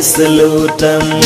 salutăm.